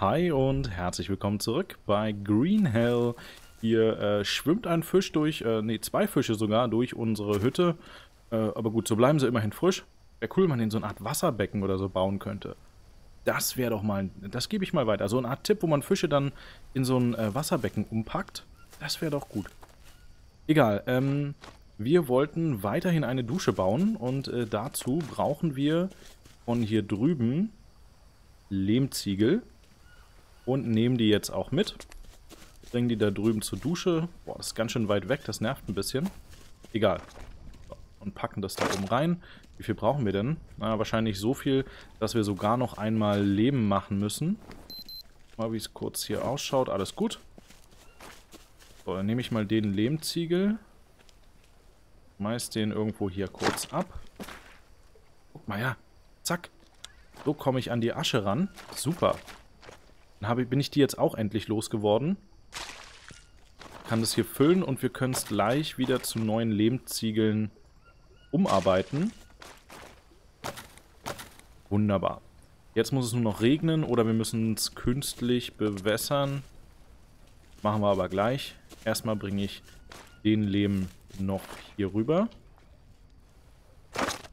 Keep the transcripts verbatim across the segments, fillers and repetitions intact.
Hi und herzlich willkommen zurück bei Green Hell. Hier äh, schwimmt ein Fisch durch, äh, nee, zwei Fische sogar durch unsere Hütte. Äh, aber gut, so bleiben sie immerhin frisch. Wäre cool, wenn man in so eine Art Wasserbecken oder so bauen könnte. Das wäre doch mal, das gebe ich mal weiter. So eine Art Tipp, wo man Fische dann in so ein äh, Wasserbecken umpackt. Das wäre doch gut. Egal, ähm, wir wollten weiterhin eine Dusche bauen und äh, dazu brauchen wir von hier drüben Lehmziegel. Und nehmen die jetzt auch mit. Bringen die da drüben zur Dusche. Boah, das ist ganz schön weit weg. Das nervt ein bisschen. Egal. Und packen das da oben rein. Wie viel brauchen wir denn? Na, wahrscheinlich so viel, dass wir sogar noch einmal Leben machen müssen. Mal, wie es kurz hier ausschaut. Alles gut. So, dann nehme ich mal den Lehmziegel. Schmeiß den irgendwo hier kurz ab. Guck mal, ja. Zack. So komme ich an die Asche ran. Super. Dann bin ich die jetzt auch endlich losgeworden. Kann das hier füllen und wir können es gleich wieder zu neuen Lehmziegeln umarbeiten. Wunderbar. Jetzt muss es nur noch regnen oder wir müssen es künstlich bewässern. Machen wir aber gleich. Erstmal bringe ich den Lehm noch hier rüber.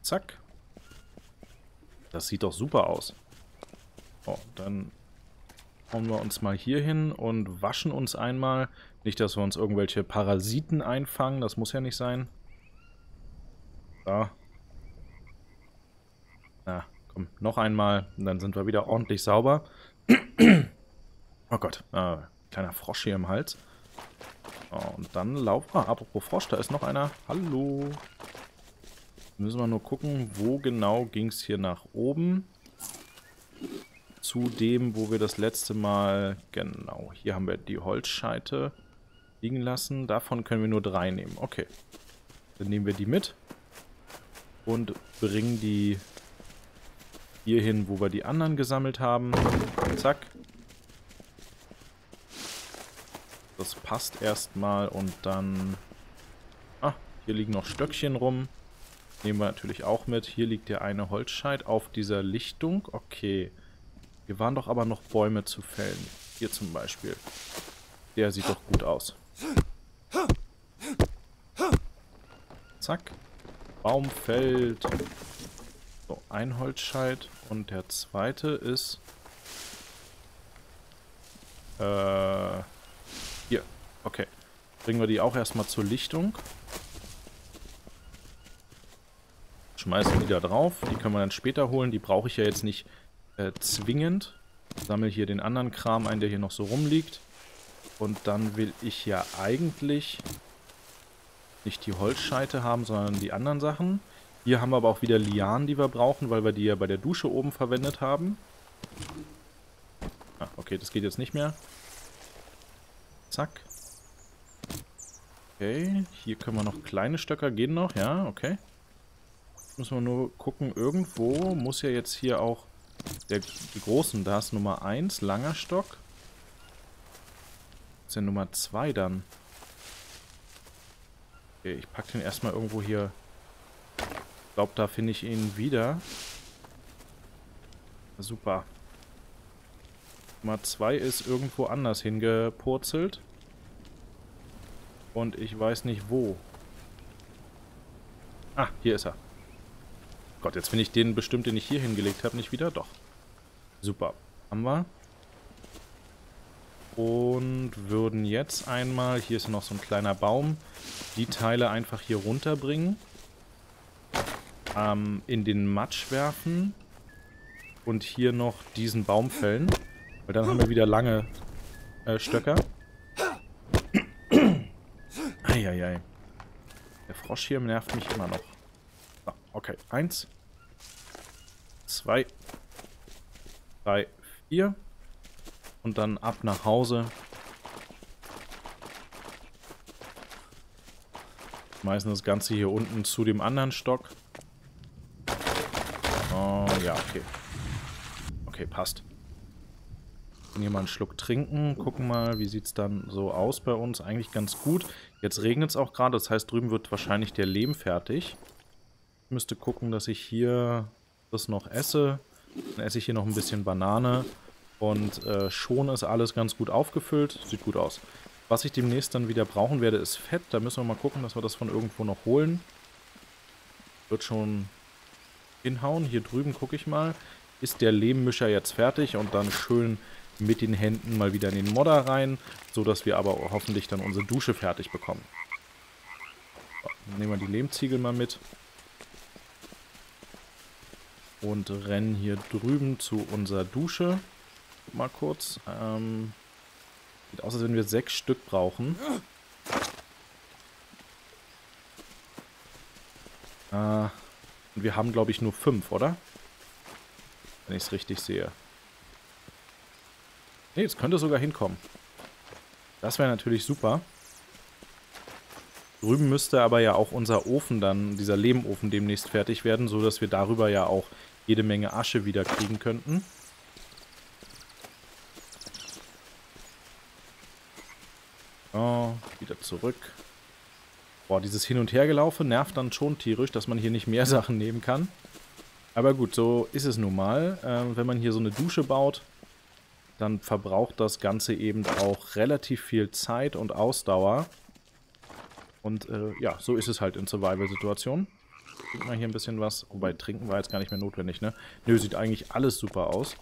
Zack. Das sieht doch super aus. Oh, dann kommen wir uns mal hier hin und waschen uns einmal. Nicht, dass wir uns irgendwelche Parasiten einfangen. Das muss ja nicht sein. Da. Na, komm, noch einmal. Und dann sind wir wieder ordentlich sauber. Oh Gott. Äh, kleiner Frosch hier im Hals. Oh, und dann laufen wir. Ah, apropos Frosch, da ist noch einer. Hallo. Müssen wir nur gucken, wo genau ging es hier nach oben. Zu dem, wo wir das letzte Mal, genau, hier haben wir die Holzscheite liegen lassen. Davon können wir nur drei nehmen. Okay, dann nehmen wir die mit und bringen die hier hin, wo wir die anderen gesammelt haben. Zack. Das passt erstmal und dann... Ah, hier liegen noch Stöckchen rum. Nehmen wir natürlich auch mit. Hier liegt der eine Holzscheit auf dieser Lichtung. Okay. Hier waren doch aber noch Bäume zu fällen. Hier zum Beispiel. Der sieht doch gut aus. Zack. Baum fällt. So, ein Holzscheit. Und der zweite ist... Äh... Hier. Okay. Bringen wir die auch erstmal zur Lichtung. Schmeißen die da drauf. Die können wir dann später holen. Die brauche ich ja jetzt nicht... Äh, zwingend. Sammle hier den anderen Kram ein, der hier noch so rumliegt. Und dann will ich ja eigentlich nicht die Holzscheite haben, sondern die anderen Sachen. Hier haben wir aber auch wieder Lianen, die wir brauchen, weil wir die ja bei der Dusche oben verwendet haben. Ah, okay, das geht jetzt nicht mehr. Zack. Okay, hier können wir noch kleine Stöcker, gehen noch, ja, okay. Müssen wir nur gucken, irgendwo muss ja jetzt hier auch Der, die großen, da ist Nummer eins, langer Stock. Das ist ja Nummer zwei dann. Okay, ich packe den erstmal irgendwo hier. Ich glaube, da finde ich ihn wieder. Super. Nummer zwei ist irgendwo anders hingepurzelt. Und ich weiß nicht wo. Ah, hier ist er. Gott, jetzt finde ich den bestimmt, den ich hier hingelegt habe, nicht wieder. Doch. Super. Haben wir. Und würden jetzt einmal, hier ist noch so ein kleiner Baum, die Teile einfach hier runterbringen. Ähm, in den Matsch werfen. Und hier noch diesen Baum fällen. Weil dann haben wir wieder lange äh, Stöcker. Eieiei. Der Frosch hier nervt mich immer noch. Okay, eins, zwei, drei, vier und dann ab nach Hause. Schmeißen das Ganze hier unten zu dem anderen Stock. Oh, ja, okay. Okay, passt. Hier mal einen Schluck trinken. Gucken mal, wie sieht es dann so aus bei uns. Eigentlich ganz gut. Jetzt regnet es auch gerade, das heißt, drüben wird wahrscheinlich der Lehm fertig. Ich müsste gucken, dass ich hier das noch esse. Dann esse ich hier noch ein bisschen Banane. Und äh, schon ist alles ganz gut aufgefüllt. Sieht gut aus. Was ich demnächst dann wieder brauchen werde, ist Fett. Da müssen wir mal gucken, dass wir das von irgendwo noch holen. Wird schon hinhauen. Hier drüben gucke ich mal. Ist der Lehmmischer jetzt fertig? Und dann schön mit den Händen mal wieder in den Modder rein, sodass wir aber hoffentlich dann unsere Dusche fertig bekommen. Nehmen wir die Lehmziegel mal mit. Und rennen hier drüben zu unserer Dusche. Mal kurz. Ähm, sieht aus, als wenn wir sechs Stück brauchen. Äh, wir haben, glaube ich, nur fünf, oder? Wenn ich es richtig sehe. Ne, es könnte sogar hinkommen. Das wäre natürlich super. Drüben müsste aber ja auch unser Ofen dann, dieser Lehmofen, demnächst fertig werden, sodass wir darüber ja auch jede Menge Asche wieder kriegen könnten. Oh, wieder zurück. Boah, dieses Hin- und Hergelaufe nervt dann schon tierisch, dass man hier nicht mehr Sachen nehmen kann. Aber gut, so ist es nun mal. Äh, wenn man hier so eine Dusche baut, dann verbraucht das Ganze eben auch relativ viel Zeit und Ausdauer. Und äh, ja, so ist es halt in Survival-Situationen. Trinken wir hier ein bisschen was. Wobei, trinken war jetzt gar nicht mehr notwendig, ne? Nö, sieht eigentlich alles super aus.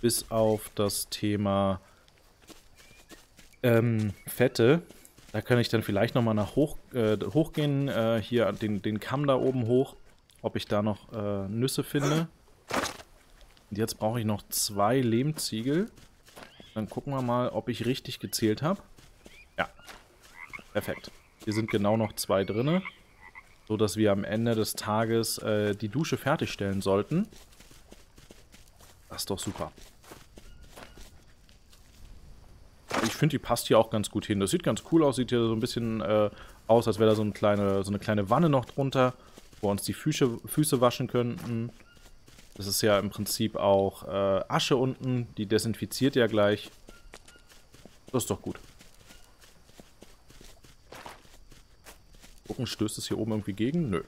Bis auf das Thema ähm, Fette. Da kann ich dann vielleicht nochmal nach hoch, äh, hochgehen. Äh, hier den, den Kamm da oben hoch. Ob ich da noch äh, Nüsse finde. Und jetzt brauche ich noch zwei Lehmziegel. Dann gucken wir mal, ob ich richtig gezählt habe. Ja, perfekt. Hier sind genau noch zwei drin, sodass wir am Ende des Tages äh, die Dusche fertigstellen sollten. Das ist doch super. Ich finde, die passt hier auch ganz gut hin. Das sieht ganz cool aus. Sieht hier so ein bisschen äh, aus, als wäre da so eine, kleine, so eine kleine Wanne noch drunter, wo wir uns die Füße, Füße waschen könnten. Das ist ja im Prinzip auch äh, Asche unten. Die desinfiziert ja gleich. Das ist doch gut. Gucken, stößt es hier oben irgendwie gegen? Nö.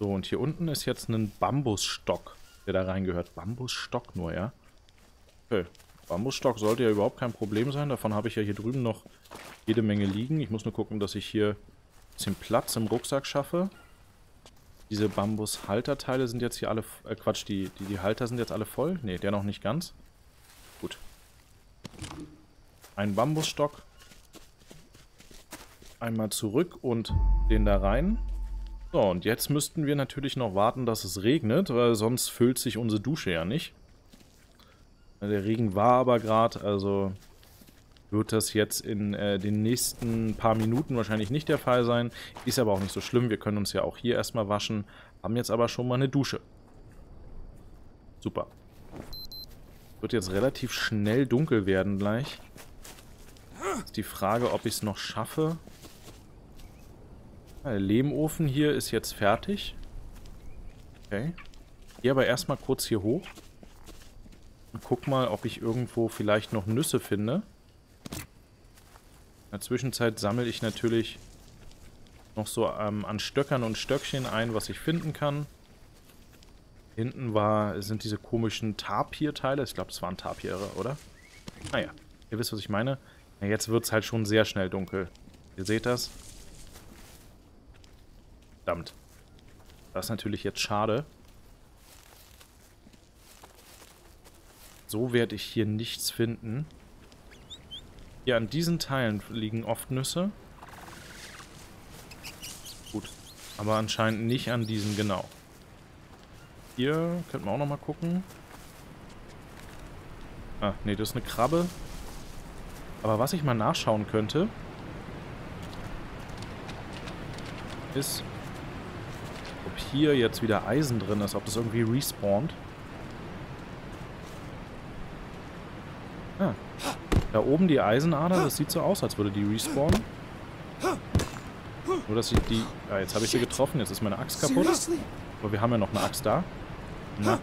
So, und hier unten ist jetzt ein Bambusstock, der da reingehört. Bambusstock nur, ja? Okay. Bambusstock sollte ja überhaupt kein Problem sein. Davon habe ich ja hier drüben noch jede Menge liegen. Ich muss nur gucken, dass ich hier ein bisschen Platz im Rucksack schaffe. Diese Bambushalterteile sind jetzt hier alle... Äh, Quatsch, die, die, die Halter sind jetzt alle voll. Ne, der noch nicht ganz. Gut. Ein Bambusstock. Einmal zurück und den da rein. So, und jetzt müssten wir natürlich noch warten, dass es regnet, weil sonst füllt sich unsere Dusche ja nicht. Der Regen war aber gerade, also wird das jetzt in äh, den nächsten paar Minuten wahrscheinlich nicht der Fall sein. Ist aber auch nicht so schlimm, wir können uns ja auch hier erstmal waschen, haben jetzt aber schon mal eine Dusche. Super. Wird jetzt relativ schnell dunkel werden gleich. Ist die Frage, ob ich es noch schaffe. Der Lehmofen hier ist jetzt fertig. Okay. Gehe aber erstmal kurz hier hoch. Und guck mal, ob ich irgendwo vielleicht noch Nüsse finde. In der Zwischenzeit sammle ich natürlich noch so ähm, an Stöckern und Stöckchen ein, was ich finden kann. Hinten war, sind diese komischen Tapirteile. Ich glaube, es waren Tapire, oder? Naja, ah, ihr wisst, was ich meine. Ja, jetzt wird es halt schon sehr schnell dunkel. Ihr seht das. Verdammt. Das ist natürlich jetzt schade. So werde ich hier nichts finden. Hier an diesen Teilen liegen oft Nüsse. Gut. Aber anscheinend nicht an diesen genau. Hier könnten wir auch nochmal gucken. Ah, nee, das ist eine Krabbe. Aber was ich mal nachschauen könnte, ist, ob hier jetzt wieder Eisen drin ist, ob das irgendwie respawnt. Ah, da oben die Eisenader, das sieht so aus, als würde die respawnen. Nur, dass ich die... Ah, jetzt habe ich sie getroffen, jetzt ist meine Axt kaputt. Aber wir haben ja noch eine Axt da. Na.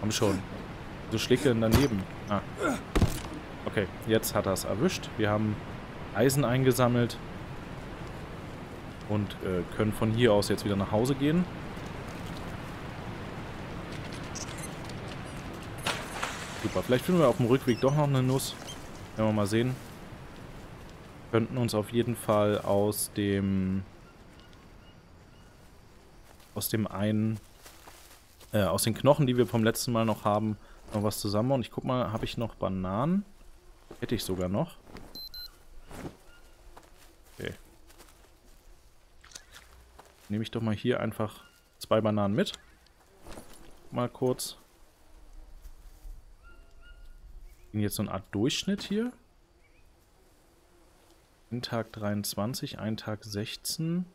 Komm schon. So schlägt er daneben. Ah. Okay, jetzt hat er es erwischt. Wir haben Eisen eingesammelt. Und äh, können von hier aus jetzt wieder nach Hause gehen. Super. Vielleicht finden wir auf dem Rückweg doch noch eine Nuss. Werden wir mal sehen. Wir könnten uns auf jeden Fall aus dem... aus dem einen... Äh, aus den Knochen, die wir vom letzten Mal noch haben, noch was zusammenbauen. Ich guck mal, habe ich noch Bananen? Hätte ich sogar noch. Okay. Nehme ich doch mal hier einfach zwei Bananen mit. Mal kurz. Jetzt so eine Art Durchschnitt hier. Ein Tag dreiundzwanzig, ein Tag sechzehn.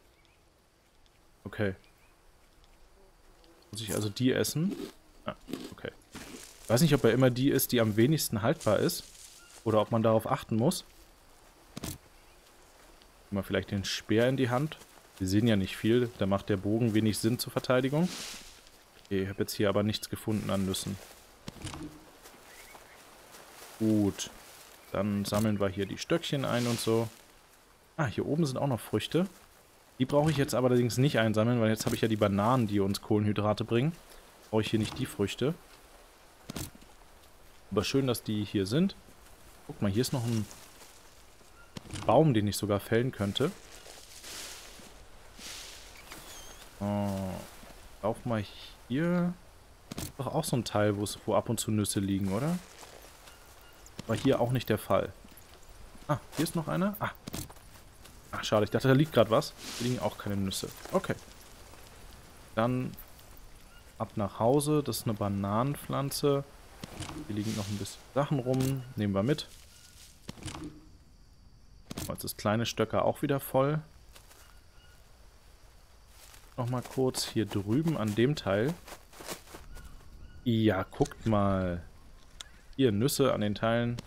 Okay. Muss ich also die essen? Ah, okay. Ich weiß nicht, ob er immer die ist, die am wenigsten haltbar ist. Oder ob man darauf achten muss. Mal vielleicht den Speer in die Hand. Wir sehen ja nicht viel. Da macht der Bogen wenig Sinn zur Verteidigung. Okay, ich habe jetzt hier aber nichts gefunden an Nüssen. Gut. Dann sammeln wir hier die Stöckchen ein und so. Ah, hier oben sind auch noch Früchte. Die brauche ich jetzt aber allerdings nicht einsammeln, weil jetzt habe ich ja die Bananen, die uns Kohlenhydrate bringen. Brauche ich hier nicht die Früchte. Aber schön, dass die hier sind. Guck mal, hier ist noch ein Baum, den ich sogar fällen könnte. Oh, lauf mal hier. Doch auch so ein Teil, wo ab und zu Nüsse liegen, oder? War hier auch nicht der Fall. Ah, hier ist noch einer. Ah. Ach, schade. Ich dachte, da liegt gerade was. Da liegen auch keine Nüsse. Okay. Dann ab nach Hause. Das ist eine Bananenpflanze. Hier liegen noch ein bisschen Sachen rum. Nehmen wir mit. Jetzt ist kleine Stöcker auch wieder voll. Nochmal kurz hier drüben an dem Teil. Ja, guckt mal. Hier, Nüsse an den Teilen.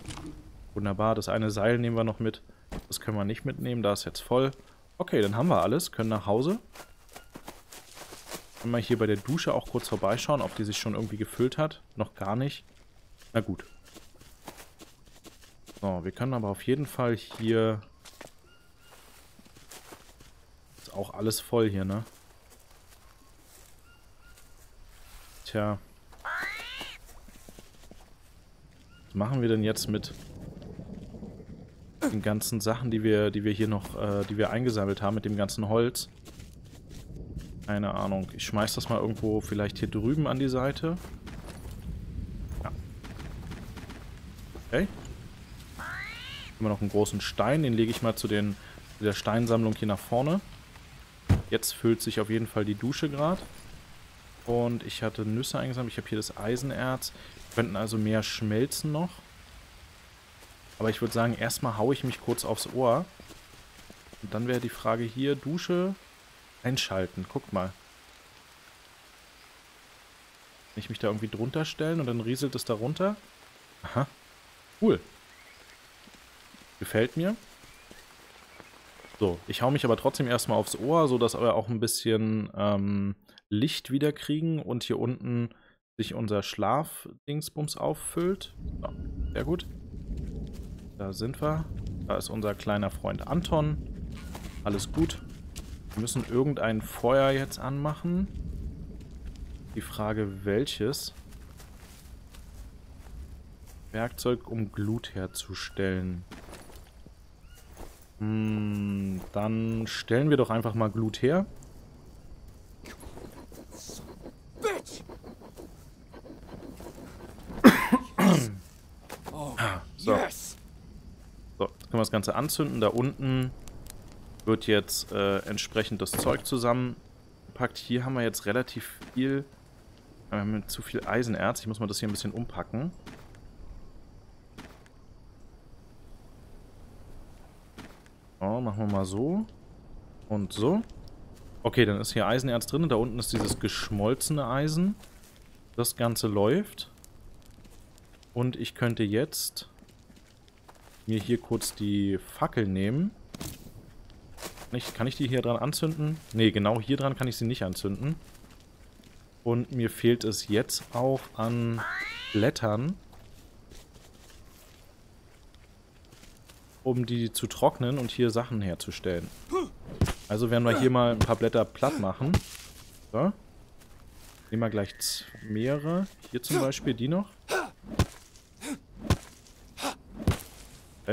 Wunderbar, das eine Seil nehmen wir noch mit. Das können wir nicht mitnehmen, da ist jetzt voll. Okay, dann haben wir alles, können nach Hause. Können wir hier bei der Dusche auch kurz vorbeischauen, ob die sich schon irgendwie gefüllt hat. Noch gar nicht. Na gut. So, wir können aber auf jeden Fall hier... Ist auch alles voll hier, ne? Tja... Was machen wir denn jetzt mit den ganzen Sachen, die wir, die wir hier noch, äh, die wir eingesammelt haben, mit dem ganzen Holz? Keine Ahnung. Ich schmeiß das mal irgendwo vielleicht hier drüben an die Seite. Ja. Okay. Immer noch einen großen Stein, den lege ich mal zu, den, zu der Steinsammlung hier nach vorne. Jetzt füllt sich auf jeden Fall die Dusche gerade. Und ich hatte Nüsse eingesammelt. Ich habe hier das Eisenerz. Wir könnten also mehr schmelzen noch. Aber ich würde sagen, erstmal haue ich mich kurz aufs Ohr. Und dann wäre die Frage hier, Dusche einschalten. Guck mal. Kann ich mich da irgendwie drunter stellen und dann rieselt es da runter? Aha. Cool. Gefällt mir. So, ich haue mich aber trotzdem erstmal aufs Ohr, sodass wir auch ein bisschen... Ähm, Licht wieder kriegen und hier unten sich unser Schlafdingsbums auffüllt. So, sehr gut. Da sind wir. Da ist unser kleiner Freund Anton. Alles gut. Wir müssen irgendein Feuer jetzt anmachen. Die Frage, welches? Werkzeug, um Glut herzustellen. Hm, dann stellen wir doch einfach mal Glut her. So. So, jetzt können wir das Ganze anzünden. Da unten wird jetzt äh, entsprechend das Zeug zusammengepackt. Hier haben wir jetzt relativ viel, wir haben zu viel Eisenerz. Ich muss mal das hier ein bisschen umpacken. So, machen wir mal so und so. Okay, dann ist hier Eisenerz drin. Da unten ist dieses geschmolzene Eisen. Das Ganze läuft. Und ich könnte jetzt... mir hier kurz die Fackel nehmen. Kann ich, kann ich die hier dran anzünden? Ne, genau hier dran kann ich sie nicht anzünden. Und mir fehlt es jetzt auch an Blättern, um die zu trocknen und hier Sachen herzustellen. Also werden wir hier mal ein paar Blätter platt machen. So. Nehmen wir gleich mehrere. Hier zum Beispiel die noch.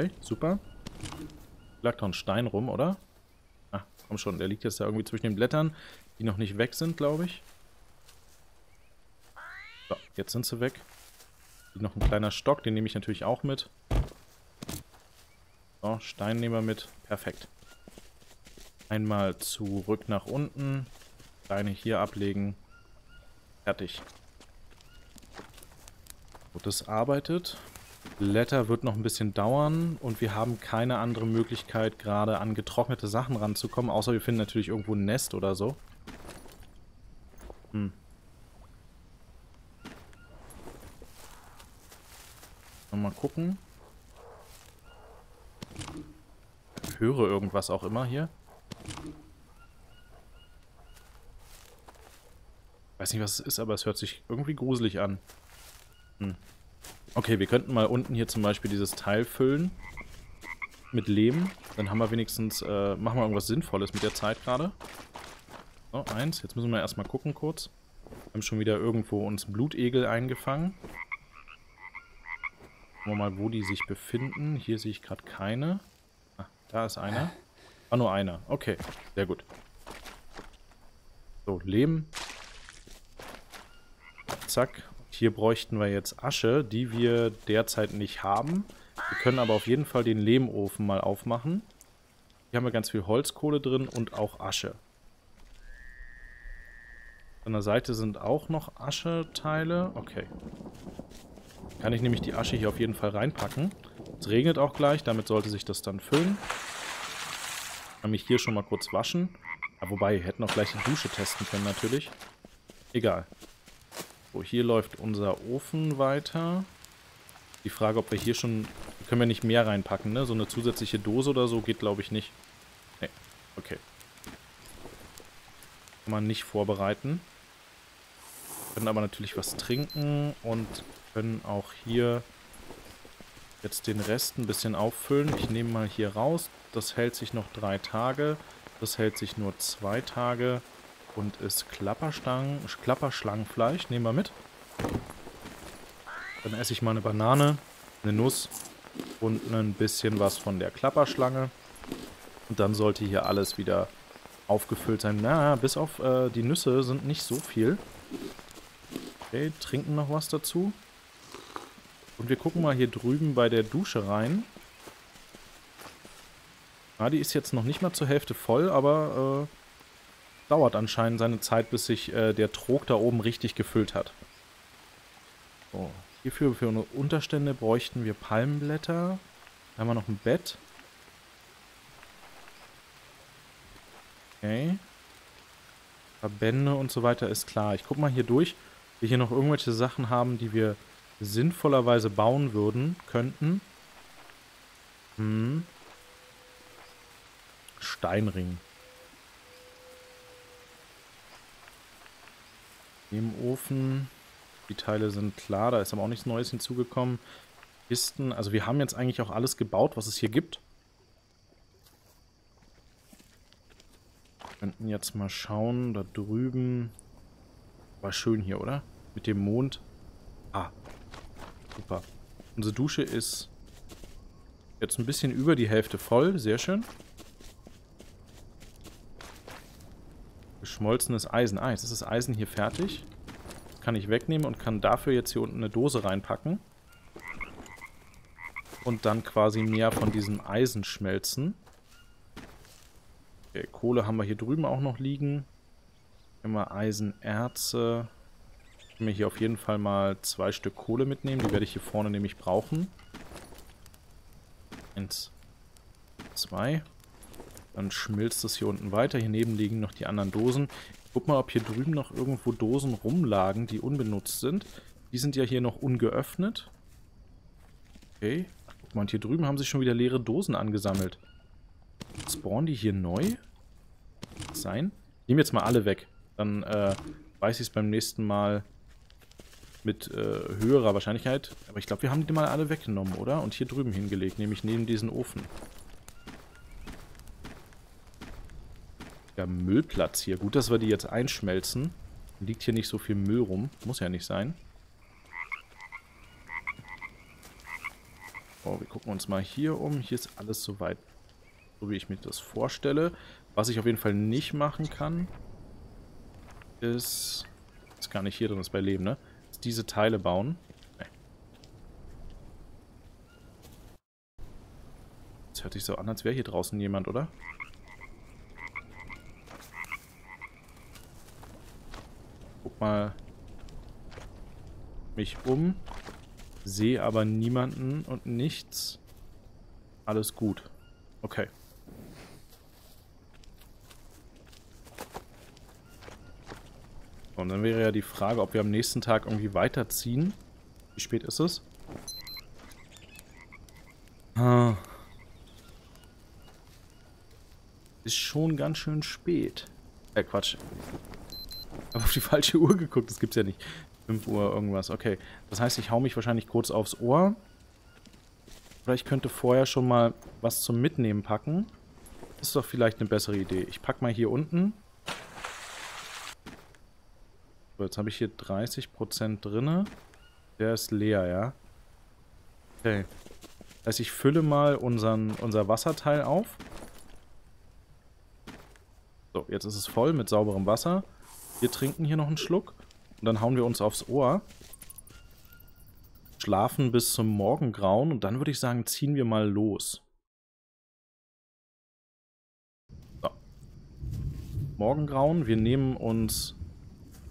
Okay, super. Lag doch ein Stein rum, oder? Ah, komm schon, der liegt jetzt da irgendwie zwischen den Blättern, die noch nicht weg sind, glaube ich. So, jetzt sind sie weg. Liegt noch ein kleiner Stock, den nehme ich natürlich auch mit. So, Stein nehmen wir mit. Perfekt. Einmal zurück nach unten. Steine hier ablegen. Fertig. So, das arbeitet. Blätter wird noch ein bisschen dauern und wir haben keine andere Möglichkeit, gerade an getrocknete Sachen ranzukommen, außer wir finden natürlich irgendwo ein Nest oder so. Hm. Mal gucken. Ich höre irgendwas auch immer hier. Ich weiß nicht, was es ist, aber es hört sich irgendwie gruselig an. Hm. Okay, wir könnten mal unten hier zum Beispiel dieses Teil füllen mit Lehm. Dann haben wir wenigstens, äh, machen wir irgendwas Sinnvolles mit der Zeit gerade. So, eins. Jetzt müssen wir erstmal gucken kurz. Wir haben schon wieder irgendwo uns Blutegel eingefangen. Gucken wir mal, wo die sich befinden. Hier sehe ich gerade keine. Ah, da ist einer. Ah, nur einer. Okay, sehr gut. So, Lehm. Zack. Hier bräuchten wir jetzt Asche, die wir derzeit nicht haben. Wir können aber auf jeden Fall den Lehmofen mal aufmachen. Hier haben wir ganz viel Holzkohle drin und auch Asche. An der Seite sind auch noch Ascheteile. Okay. Kann ich nämlich die Asche hier auf jeden Fall reinpacken. Es regnet auch gleich, damit sollte sich das dann füllen. Kann mich hier schon mal kurz waschen. Ja, wobei, wir hätten auch gleich die Dusche testen können natürlich. Egal. So, hier läuft unser Ofen weiter. Die Frage, ob wir hier schon... Können wir nicht mehr reinpacken, ne? So eine zusätzliche Dose oder so geht, glaube ich, nicht. Nee, okay. Kann man nicht vorbereiten. Können aber natürlich was trinken und können auch hier jetzt den Rest ein bisschen auffüllen. Ich nehme mal hier raus. Das hält sich noch drei Tage. Das hält sich nur zwei Tage. Und ist Klapperstangen, Klapperschlangenfleisch. Nehmen wir mit. Dann esse ich mal eine Banane, eine Nuss und ein bisschen was von der Klapperschlange. Und dann sollte hier alles wieder aufgefüllt sein. Na, bis auf äh, die Nüsse sind nicht so viel. Okay, trinken noch was dazu. Und wir gucken mal hier drüben bei der Dusche rein. Ah, die ist jetzt noch nicht mal zur Hälfte voll, aber... Äh, Dauert anscheinend seine Zeit, bis sich äh, der Trog da oben richtig gefüllt hat. So, hierfür für unsere Unterstände bräuchten wir Palmblätter. Da haben wir noch ein Bett. Okay. Verbände und so weiter ist klar. Ich guck mal hier durch, ob wir hier noch irgendwelche Sachen haben, die wir sinnvollerweise bauen würden, könnten. Hm. Steinring. Im Ofen, die Teile sind klar, da ist aber auch nichts Neues hinzugekommen. Kisten, also wir haben jetzt eigentlich auch alles gebaut, was es hier gibt. Wir könnten jetzt mal schauen, da drüben. War schön hier, oder? Mit dem Mond. Ah, super. Unsere Dusche ist jetzt ein bisschen über die Hälfte voll, sehr schön. Geschmolzenes Eisen. Ah, jetzt ist das Eisen hier fertig. Das kann ich wegnehmen und kann dafür jetzt hier unten eine Dose reinpacken. Und dann quasi mehr von diesem Eisen schmelzen. Okay, Kohle haben wir hier drüben auch noch liegen. Immer Eisenerze. Ich kann mir hier auf jeden Fall mal zwei Stück Kohle mitnehmen. Die werde ich hier vorne nämlich brauchen. Eins. Zwei. Dann schmilzt das hier unten weiter. Hier neben liegen noch die anderen Dosen. Ich guck mal, ob hier drüben noch irgendwo Dosen rumlagen, die unbenutzt sind. Die sind ja hier noch ungeöffnet. Okay. Ach, guck mal, und hier drüben haben sich schon wieder leere Dosen angesammelt. Spawnen die hier neu? Was sein? Ich nehme jetzt mal alle weg. Dann äh, weiß ich es beim nächsten Mal mit äh, höherer Wahrscheinlichkeit. Aber ich glaube, wir haben die mal alle weggenommen, oder? Und hier drüben hingelegt, nämlich neben diesen Ofen. Müllplatz hier. Gut, dass wir die jetzt einschmelzen. Liegt hier nicht so viel Müll rum. Muss ja nicht sein. Oh, wir gucken uns mal hier um. Hier ist alles soweit, so wie ich mir das vorstelle. Was ich auf jeden Fall nicht machen kann, ist... ist gar nicht hier drin, ist bei Leben, ne? Ist diese Teile bauen. Nee. Das hört sich so an, als wäre hier draußen jemand, oder? Guck mal mich um. Sehe aber niemanden und nichts. Alles gut. Okay. So, und dann wäre ja die Frage, ob wir am nächsten Tag irgendwie weiterziehen. Wie spät ist es? Ah. Ist schon ganz schön spät. Äh, Quatsch. Ich habe auf die falsche Uhr geguckt, das gibt's ja nicht. fünf Uhr irgendwas, okay. Das heißt, ich hau mich wahrscheinlich kurz aufs Ohr. Oder ich könnte vorher schon mal was zum Mitnehmen packen. Das ist doch vielleicht eine bessere Idee. Ich pack mal hier unten. So, jetzt habe ich hier dreißig Prozent drinne. Der ist leer, ja. Okay. Das heißt, ich fülle mal unseren, unser Wasserteil auf. So, jetzt ist es voll mit sauberem Wasser. Wir trinken hier noch einen Schluck. Und dann hauen wir uns aufs Ohr, schlafen bis zum Morgengrauen und dann würde ich sagen, ziehen wir mal los. So. Morgengrauen, wir nehmen uns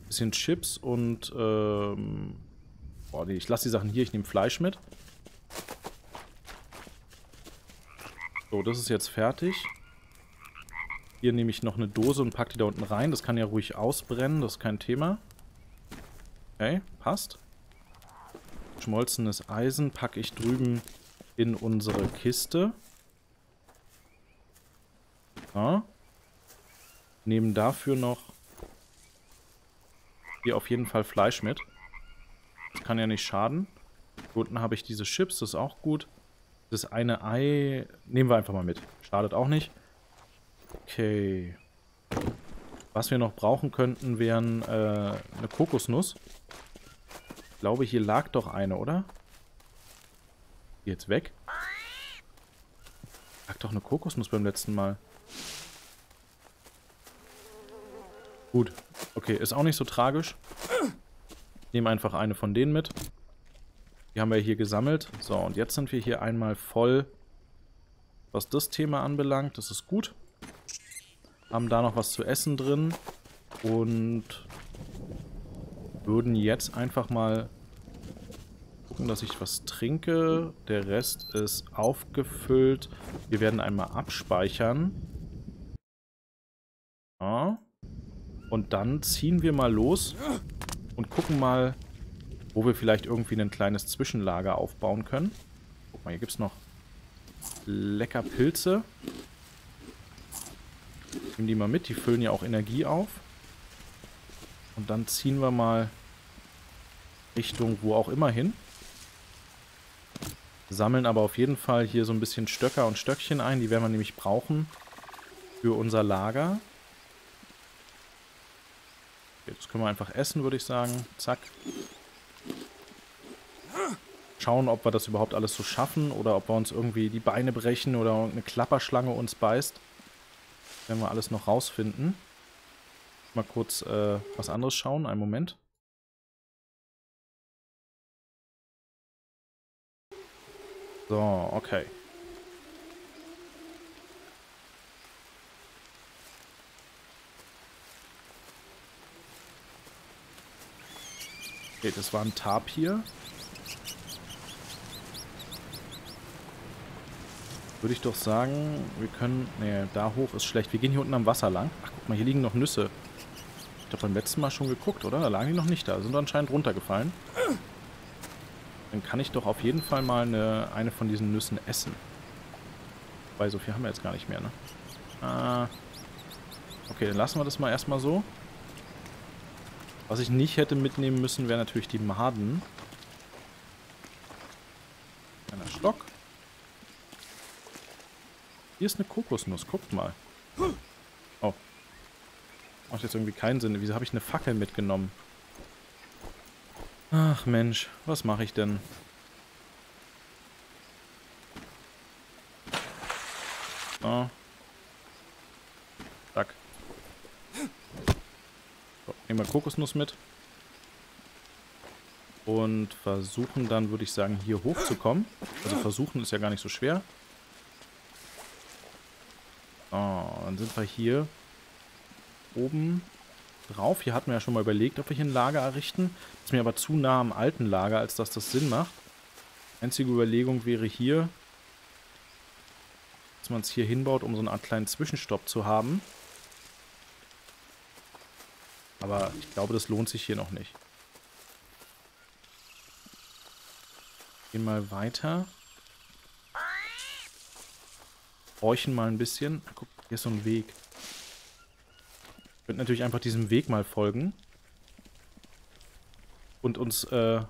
ein bisschen Chips und, ähm, boah, nee, ich lasse die Sachen hier, ich nehme Fleisch mit. So, das ist jetzt fertig. Hier nehme ich noch eine Dose und packe die da unten rein, das kann ja ruhig ausbrennen, das ist kein Thema. Okay, passt. Schmolzenes Eisen packe ich drüben in unsere Kiste. Ja. Nehmen dafür noch hier auf jeden Fall Fleisch mit. Das kann ja nicht schaden. Hier unten habe ich diese Chips, das ist auch gut. Das eine Ei nehmen wir einfach mal mit. Schadet auch nicht. Okay. Was wir noch brauchen könnten, wären äh, eine Kokosnuss. Ich glaube, hier lag doch eine, oder? Jetzt weg. Lag doch eine Kokosnuss beim letzten Mal. Gut. Okay, ist auch nicht so tragisch. Ich nehme einfach eine von denen mit. Die haben wir hier gesammelt. So, und jetzt sind wir hier einmal voll, was das Thema anbelangt. Das ist gut. Haben da noch was zu essen drin und würden jetzt einfach mal gucken, dass ich was trinke. Der Rest ist aufgefüllt. Wir werden einmal abspeichern. Ja. Und dann ziehen wir mal los und gucken mal, wo wir vielleicht irgendwie ein kleines Zwischenlager aufbauen können. Guck mal, hier gibt es noch lecker Pilze. Nehmen die mal mit, die füllen ja auch Energie auf. Und dann ziehen wir mal Richtung wo auch immer hin. Sammeln aber auf jeden Fall hier so ein bisschen Stöcker und Stöckchen ein. Die werden wir nämlich brauchen für unser Lager. Jetzt können wir einfach essen, würde ich sagen. Zack. Schauen, ob wir das überhaupt alles so schaffen oder ob wir uns irgendwie die Beine brechen oder eine Klapperschlange uns beißt. Wenn wir alles noch rausfinden. Mal kurz äh, was anderes schauen. Einen Moment. So, okay. Okay, das war ein Tapir. Würde ich doch sagen, wir können... Ne, da hoch ist schlecht. Wir gehen hier unten am Wasser lang. Ach, guck mal, hier liegen noch Nüsse. Ich habe beim letzten Mal schon geguckt, oder? Da lagen die noch nicht da. Sind anscheinend runtergefallen. Dann kann ich doch auf jeden Fall mal eine, eine von diesen Nüssen essen. Weil so viel haben wir jetzt gar nicht mehr, ne? Ah. Okay, dann lassen wir das mal erstmal so. Was ich nicht hätte mitnehmen müssen, wäre natürlich die Maden. Einer Stock. Hier ist eine Kokosnuss, guckt mal. Oh. Macht jetzt irgendwie keinen Sinn. Wieso habe ich eine Fackel mitgenommen? Ach Mensch, was mache ich denn? So. Zack. So, nehmen wir Kokosnuss mit. Und versuchen dann, würde ich sagen, hier hochzukommen. Also versuchen ist ja gar nicht so schwer. So, dann sind wir hier oben drauf. Hier hatten wir ja schon mal überlegt, ob wir hier ein Lager errichten. Das ist mir aber zu nah am alten Lager, als dass das Sinn macht. Einzige Überlegung wäre hier, dass man es hier hinbaut, um so eine Art kleinen Zwischenstopp zu haben. Aber ich glaube, das lohnt sich hier noch nicht. Gehen mal weiter. Räuchen mal ein bisschen. Guck, hier ist so ein Weg. Wir könnten natürlich einfach diesem Weg mal folgen. Und uns äh,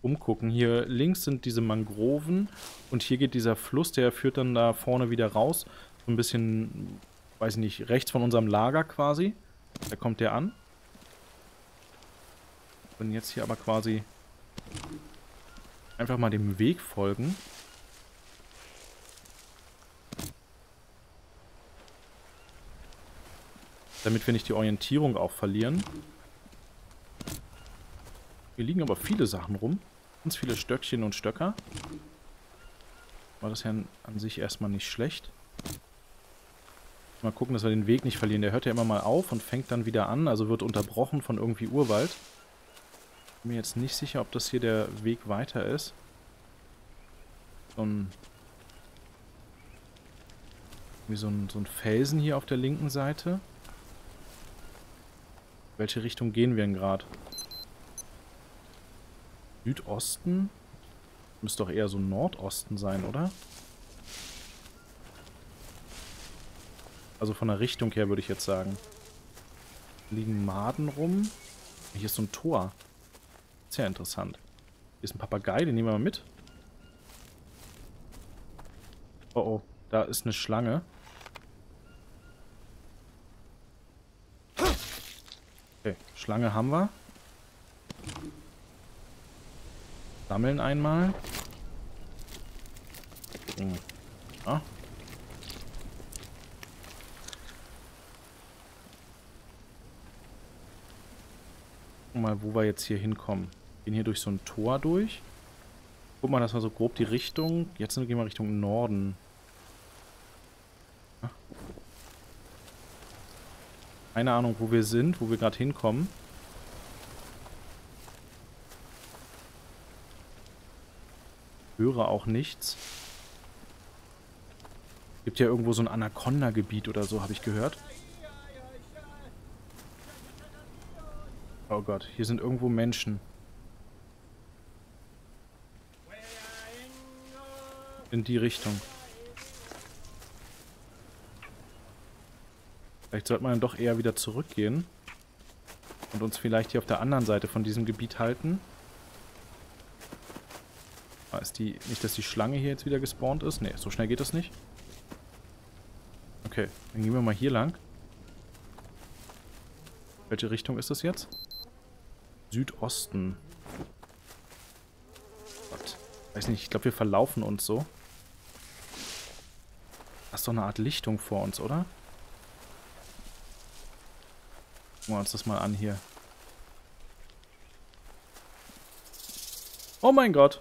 umgucken. Hier links sind diese Mangroven. Und hier geht dieser Fluss, der führt dann da vorne wieder raus. So ein bisschen, weiß ich nicht, rechts von unserem Lager quasi. Da kommt der an. Und jetzt hier aber quasi... einfach mal dem Weg folgen. Damit wir nicht die Orientierung auch verlieren. Hier liegen aber viele Sachen rum. Ganz viele Stöckchen und Stöcker. War das ja an sich erstmal nicht schlecht. Mal gucken, dass wir den Weg nicht verlieren. Der hört ja immer mal auf und fängt dann wieder an. Also wird unterbrochen von irgendwie Urwald. Ich bin mir jetzt nicht sicher, ob das hier der Weg weiter ist. So ein, wie so ein, so ein Felsen hier auf der linken Seite. Welche Richtung gehen wir denn gerade? Südosten? Müsste doch eher so Nordosten sein, oder? Also von der Richtung her würde ich jetzt sagen. Liegen Maden rum. Hier ist so ein Tor. Sehr interessant. Hier ist ein Papagei, den nehmen wir mal mit. Oh oh, da ist eine Schlange. Okay, Schlange haben wir. Sammeln einmal. Hm. Ja. Gucken mal, wo wir jetzt hier hinkommen. Gehen hier durch so ein Tor durch. Guck mal, das war so grob die Richtung. Jetzt gehen wir Richtung Norden. Keine Ahnung, wo wir sind, wo wir gerade hinkommen. Höre auch nichts. Gibt ja irgendwo so ein Anaconda-Gebiet oder so, habe ich gehört. Oh Gott, hier sind irgendwo Menschen. In die Richtung. Vielleicht sollte man dann doch eher wieder zurückgehen. Und uns vielleicht hier auf der anderen Seite von diesem Gebiet halten. Ist die, nicht, dass die Schlange hier jetzt wieder gespawnt ist. Ne, so schnell geht das nicht. Okay, dann gehen wir mal hier lang. Welche Richtung ist das jetzt? Südosten. Gott. Weiß nicht, ich glaube, wir verlaufen uns so. Da ist doch eine Art Lichtung vor uns, oder? Gucken wir uns das mal an hier. Oh mein Gott!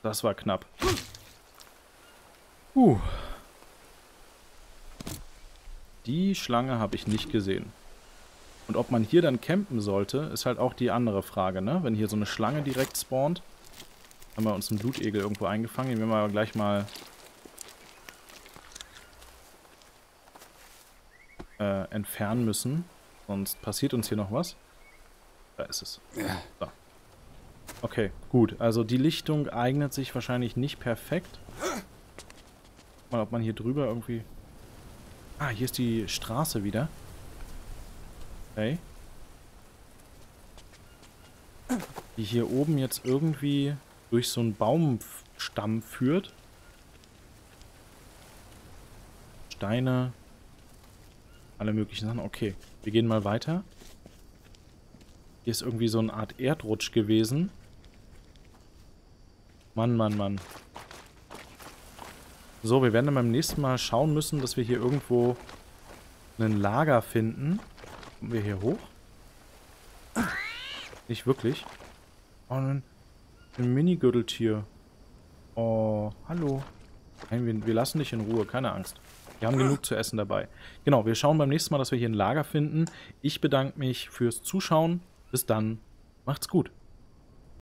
Das war knapp. Uh. Die Schlange habe ich nicht gesehen. Und ob man hier dann campen sollte, ist halt auch die andere Frage, ne? Wenn hier so eine Schlange direkt spawnt, haben wir uns einen Blutegel irgendwo eingefangen. Den werden wir aber gleich mal äh, entfernen müssen. Sonst passiert uns hier noch was. Da ist es. So. Okay, gut. Also die Lichtung eignet sich wahrscheinlich nicht perfekt. Mal, ob man hier drüber irgendwie... Ah, hier ist die Straße wieder. Okay. Die hier oben jetzt irgendwie durch so einen Baumstamm führt. Steine. Alle möglichen Sachen. Okay, wir gehen mal weiter. Hier ist irgendwie so eine Art Erdrutsch gewesen. Mann, Mann, Mann. So, wir werden dann beim nächsten Mal schauen müssen, dass wir hier irgendwo ein Lager finden. Kommen wir hier hoch? Nicht wirklich. Oh, ein Mini-Gürteltier. Oh, hallo. Nein, wir, wir lassen dich in Ruhe, keine Angst. Wir haben genug zu essen dabei. Genau, wir schauen beim nächsten Mal, dass wir hier ein Lager finden. Ich bedanke mich fürs Zuschauen. Bis dann. Macht's gut.